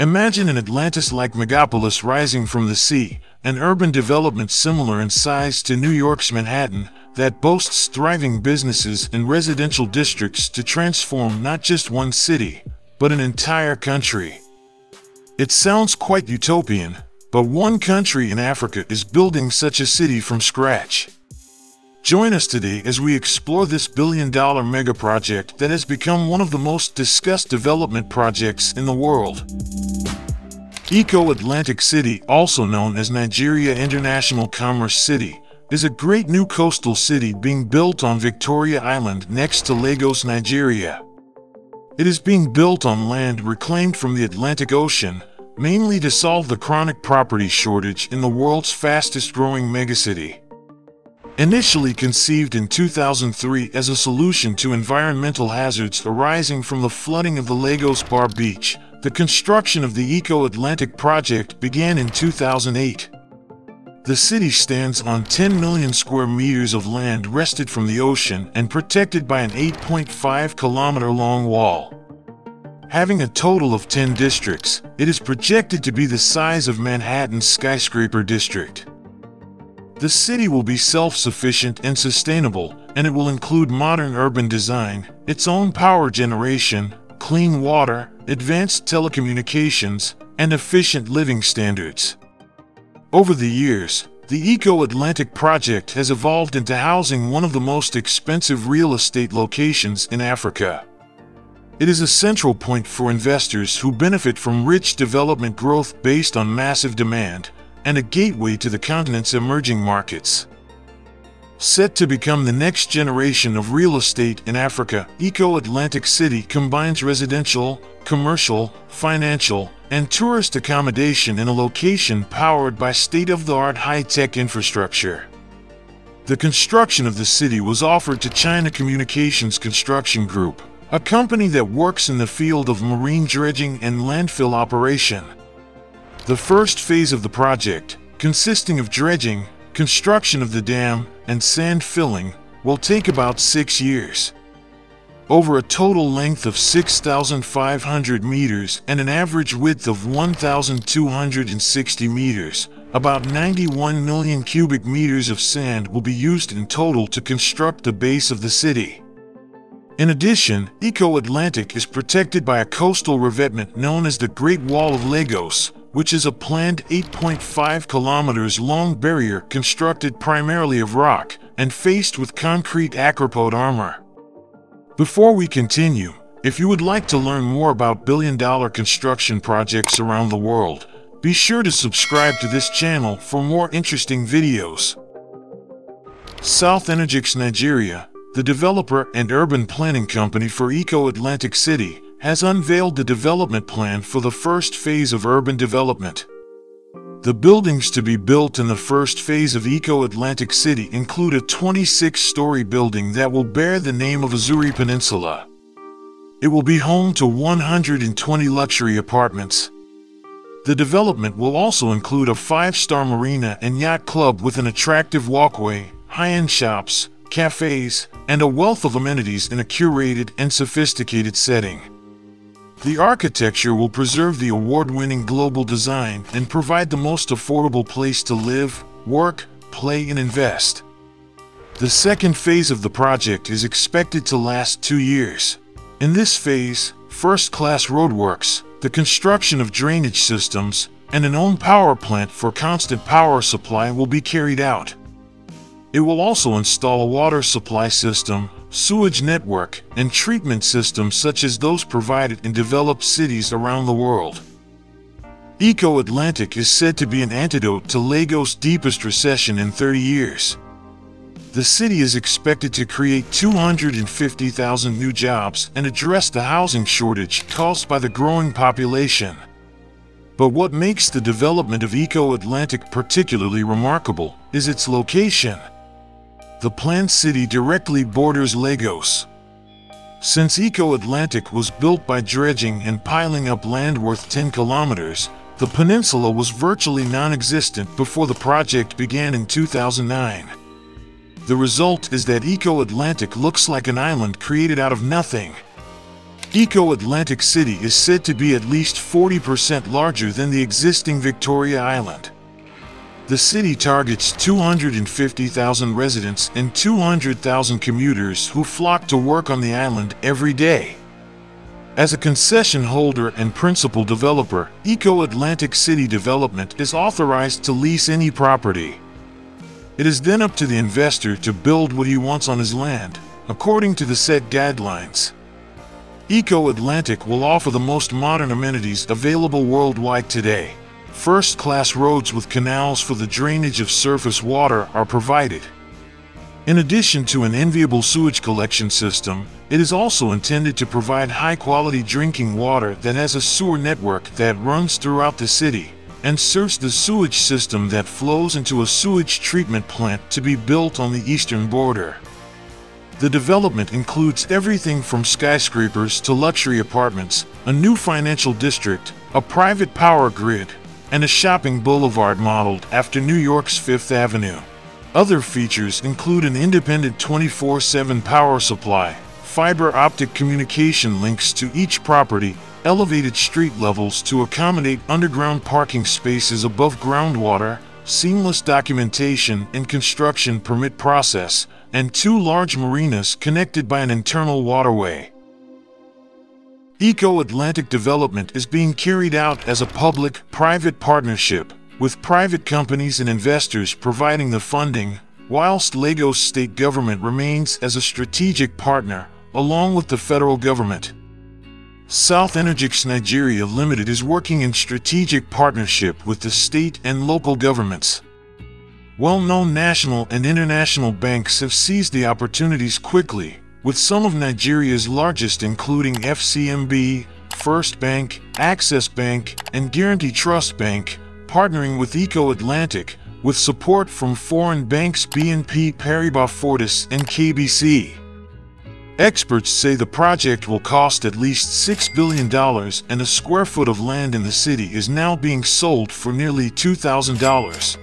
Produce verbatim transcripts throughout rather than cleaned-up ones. Imagine an Atlantis-like megapolis rising from the sea, an urban development similar in size to New York's Manhattan, that boasts thriving businesses and residential districts to transform not just one city, but an entire country. It sounds quite utopian, but one country in Africa is building such a city from scratch. Join us today as we explore this billion-dollar megaproject that has become one of the most discussed development projects in the world. Eko Atlantic City, also known as Nigeria International Commerce City, is a great new coastal city being built on Victoria Island next to Lagos, Nigeria. It is being built on land reclaimed from the Atlantic Ocean, mainly to solve the chronic property shortage in the world's fastest-growing megacity. Initially conceived in two thousand three as a solution to environmental hazards arising from the flooding of the Lagos Bar Beach, the construction of the Eko Atlantic project began in two thousand eight. The city stands on ten million square meters of land wrested from the ocean and protected by an eight point five kilometer long wall. Having a total of ten districts, it is projected to be the size of Manhattan's skyscraper district. The city will be self-sufficient and sustainable, and it will include modern urban design, its own power generation, clean water, advanced telecommunications, and efficient living standards. Over the years, the Eko Atlantic project has evolved into housing one of the most expensive real estate locations in Africa. It is a central point for investors who benefit from rich development growth based on massive demand, and a gateway to the continent's emerging markets. Set to become the next generation of real estate in Africa, Eko Atlantic City combines residential, commercial, financial, and tourist accommodation in a location powered by state-of-the-art high-tech infrastructure. The construction of the city was offered to China Communications Construction Group, a company that works in the field of marine dredging and landfill operation. The first phase of the project, consisting of dredging, construction of the dam, and sand filling, will take about six years. Over a total length of six thousand five hundred meters and an average width of one thousand two hundred sixty meters, about ninety-one million cubic meters of sand will be used in total to construct the base of the city. In addition, Eko Atlantic is protected by a coastal revetment known as the Great Wall of Lagos, which is a planned eight point five kilometers long barrier constructed primarily of rock and faced with concrete acropode armor. Before we continue, if you would like to learn more about billion-dollar construction projects around the world, be sure to subscribe to this channel for more interesting videos. South Energyx Nigeria, the developer and urban planning company for Eko Atlantic City, has unveiled the development plan for the first phase of urban development. The buildings to be built in the first phase of Eko Atlantic City include a twenty-six story building that will bear the name of Azuri Peninsula. It will be home to one hundred twenty luxury apartments. The development will also include a five-star marina and yacht club with an attractive walkway, high-end shops, cafes, and a wealth of amenities in a curated and sophisticated setting. The architecture will preserve the award-winning global design and provide the most affordable place to live, work, play, and invest. The second phase of the project is expected to last two years. In this phase, first-class roadworks, the construction of drainage systems, and an own power plant for constant power supply will be carried out. It will also install a water supply system, sewage network, and treatment systems such as those provided in developed cities around the world. Eko Atlantic is said to be an antidote to Lagos' deepest recession in thirty years. The city is expected to create two hundred fifty thousand new jobs and address the housing shortage caused by the growing population. But what makes the development of Eko Atlantic particularly remarkable is its location. The planned city directly borders Lagos. Since Eko Atlantic was built by dredging and piling up land worth ten kilometers, the peninsula was virtually non-existent before the project began in two thousand nine. The result is that Eko Atlantic looks like an island created out of nothing. Eko Atlantic City is said to be at least forty percent larger than the existing Victoria Island. The city targets two hundred fifty thousand residents and two hundred thousand commuters who flock to work on the island every day. As a concession holder and principal developer, Eko Atlantic City Development is authorized to lease any property. It is then up to the investor to build what he wants on his land, according to the set guidelines. Eko Atlantic will offer the most modern amenities available worldwide today. First-class roads with canals for the drainage of surface water are provided. In addition to an enviable sewage collection system, it is also intended to provide high-quality drinking water that has a sewer network that runs throughout the city and serves the sewage system that flows into a sewage treatment plant to be built on the eastern border. The development includes everything from skyscrapers to luxury apartments, a new financial district, a private power grid, and a shopping boulevard modeled after New York's Fifth Avenue. Other features include an independent twenty-four seven power supply, fiber optic communication links to each property, elevated street levels to accommodate underground parking spaces above groundwater, seamless documentation and construction permit process, and two large marinas connected by an internal waterway. Eko Atlantic Development is being carried out as a public-private partnership, with private companies and investors providing the funding, whilst Lagos state government remains as a strategic partner, along with the federal government. South Energyx Nigeria Limited is working in strategic partnership with the state and local governments. Well-known national and international banks have seized the opportunities quickly, with some of Nigeria's largest including F C M B, First Bank, Access Bank, and Guaranty Trust Bank, partnering with Eko Atlantic, with support from foreign banks B N P Paribas Fortis and K B C. Experts say the project will cost at least six billion dollars and a square foot of land in the city is now being sold for nearly two thousand dollars.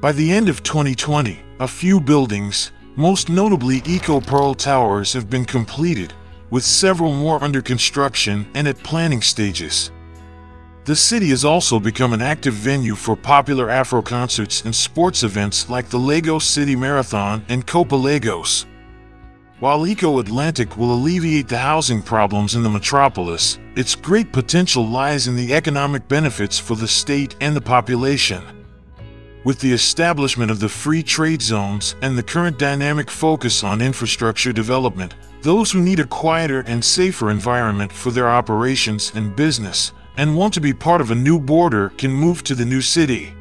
By the end of twenty twenty, a few buildings, most notably Eko Pearl Towers, have been completed, with several more under construction and at planning stages. The city has also become an active venue for popular Afro concerts and sports events like the Lagos City Marathon and Copa Lagos. While Eko Atlantic will alleviate the housing problems in the metropolis, its great potential lies in the economic benefits for the state and the population. With the establishment of the free trade zones and the current dynamic focus on infrastructure development, those who need a quieter and safer environment for their operations and business and want to be part of a new border can move to the new city.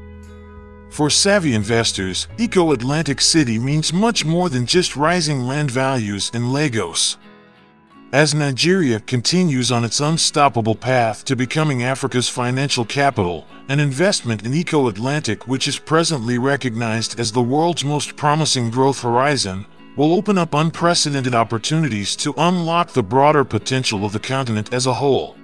For savvy investors, Eko Atlantic City means much more than just rising land values in Lagos. As Nigeria continues on its unstoppable path to becoming Africa's financial capital, an investment in Eko Atlantic, which is presently recognized as the world's most promising growth horizon, will open up unprecedented opportunities to unlock the broader potential of the continent as a whole.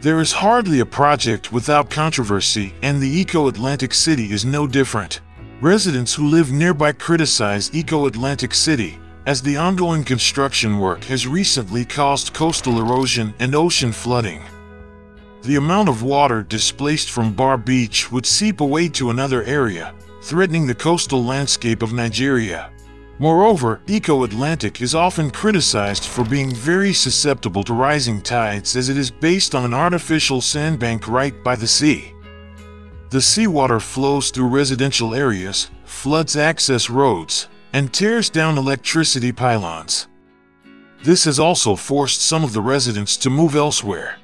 There is hardly a project without controversy, and the Eko Atlantic City is no different. Residents who live nearby criticize Eko Atlantic City, as the ongoing construction work has recently caused coastal erosion and ocean flooding. The amount of water displaced from Bar Beach would seep away to another area, threatening the coastal landscape of Nigeria. Moreover, Eko Atlantic is often criticized for being very susceptible to rising tides, as it is based on an artificial sandbank right by the sea. The seawater flows through residential areas, floods access roads, and tears down electricity pylons. This has also forced some of the residents to move elsewhere.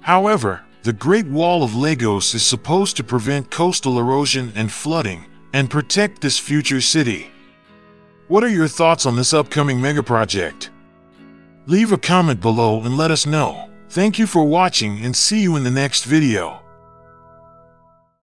However, the Great Wall of Lagos is supposed to prevent coastal erosion and flooding and protect this future city. What are your thoughts on this upcoming megaproject? Leave a comment below and let us know. Thank you for watching and see you in the next video.